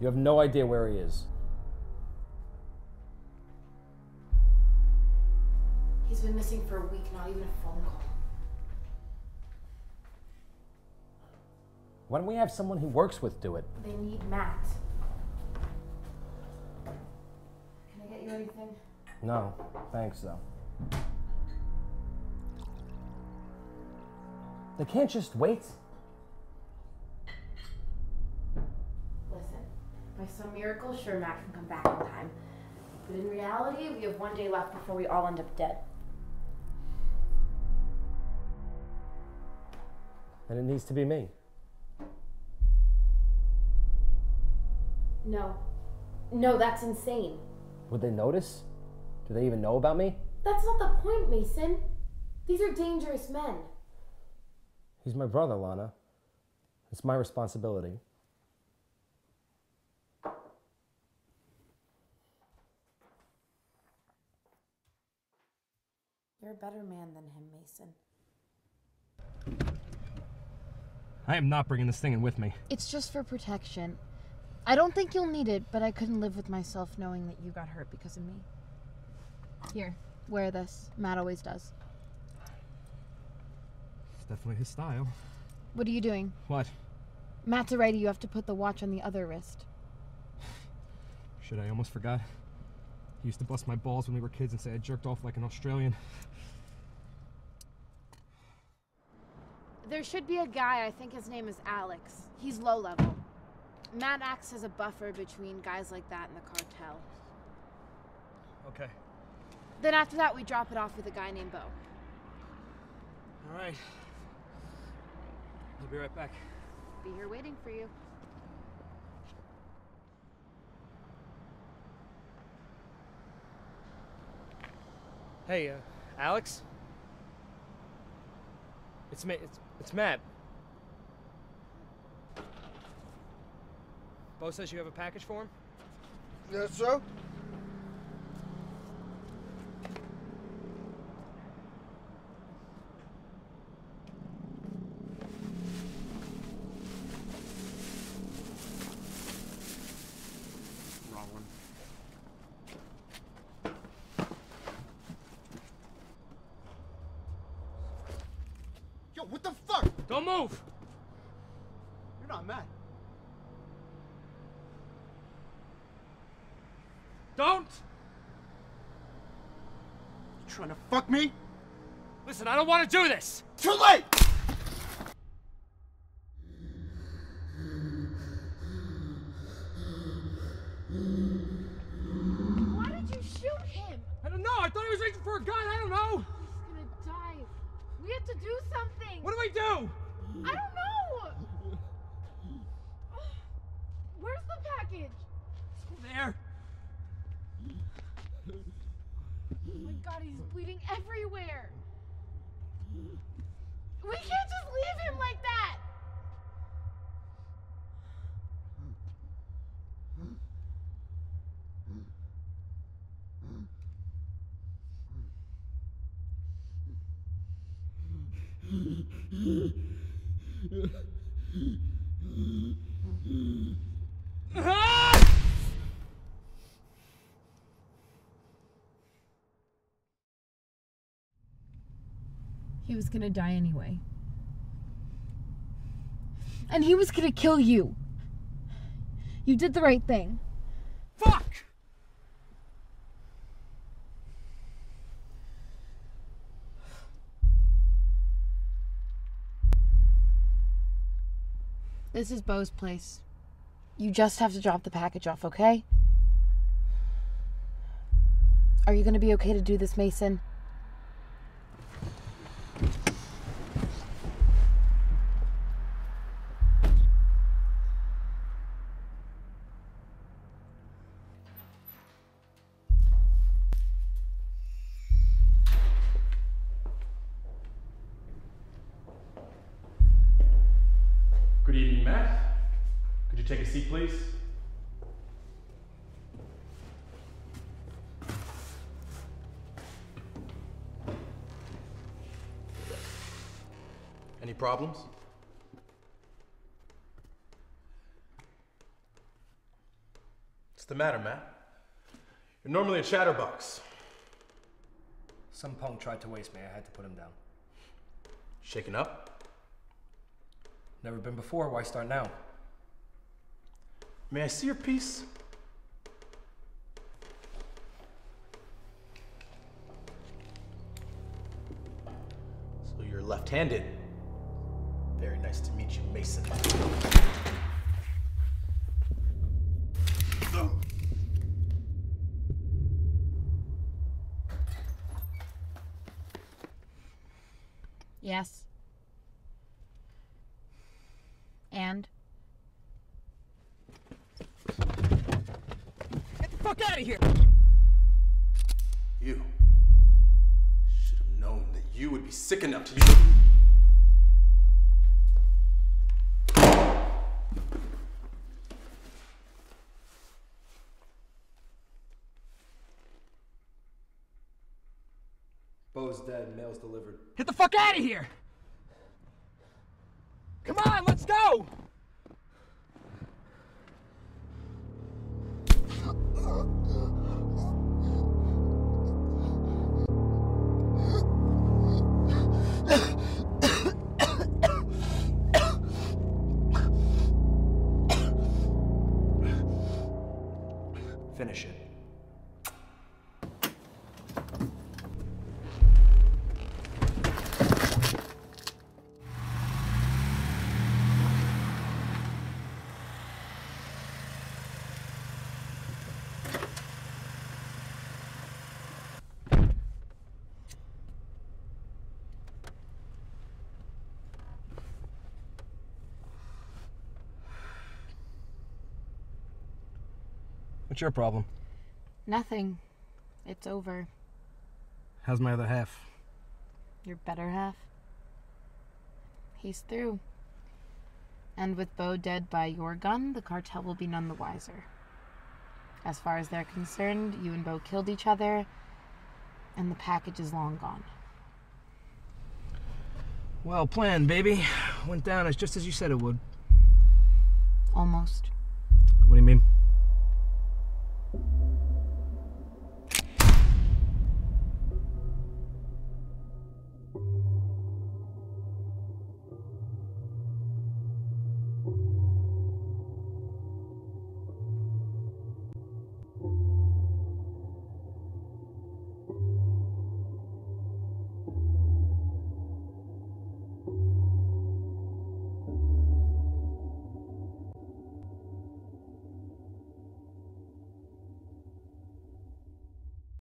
You have no idea where he is. He's been missing for a week, not even a phone call. Why don't we have someone who works with do it? They need Matt. Can I get you anything? No, thanks though. They can't just wait. Listen, by some miracle, sure, Matt can come back in time. But in reality, we have one day left before we all end up dead. Then it needs to be me. No. No, that's insane. Would they notice? Do they even know about me? That's not the point, Mason. These are dangerous men. He's my brother, Lana. It's my responsibility. You're a better man than him, Mason. I am not bringing this thing in with me. It's just for protection. I don't think you'll need it, but I couldn't live with myself knowing that you got hurt because of me. Here, wear this. Matt always does. It's definitely his style. What are you doing? What? Matt's a righty, you have to put the watch on the other wrist. Shit, I almost forgot. He used to bust my balls when we were kids and say I jerked off like an Australian. There should be a guy, I think his name is Alex. He's low level. Matt acts as a buffer between guys like that and the cartel. Okay. Then after that, we drop it off with a guy named Beaux. All right. I'll be right back. Be here waiting for you. Hey, Alex? It's Matt. Beaux says you have a package for him? Yes, sir. What the fuck? Don't move! You're not mad. Don't! You trying to fuck me? Listen, I don't want to do this! Too late! Why did you shoot him? I don't know, I thought he was reaching for a gun, I don't know! We have to do something! What do I do? I don't know! Where's the package? It's there! Oh my god, he's bleeding everywhere! We can't just leave him like that! He was gonna die anyway. And he was gonna kill you. You did the right thing. Fuck! This is Beaux's place. You just have to drop the package off, okay? Are you gonna be okay to do this, Mason? Good evening, Matt. Could you take a seat, please? Any problems? the matter, Matt? You're normally a chatterbox. Some punk tried to waste me. I had to put him down. Shaken up? Never been before. Why start now? May I see your piece? So you're left-handed. Very nice to meet you, Mason. Yes. And? Get the fuck out of here! You should have known that you would be sick enough to use. Beaux's dead, mail's delivered. Get the fuck out of here! Come on, let's go! Finish it. What's your problem? Nothing. It's over. How's my other half? Your better half? He's through. And with Beaux dead by your gun, the cartel will be none the wiser. As far as they're concerned, you and Beaux killed each other, and the package is long gone. Well planned, baby. Went down as just as you said it would. Almost. What do you mean?